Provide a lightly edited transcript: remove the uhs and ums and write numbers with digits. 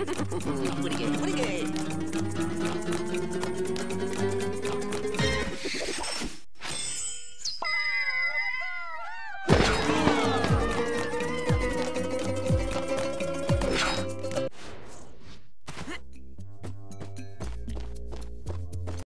Pretty good, pretty good.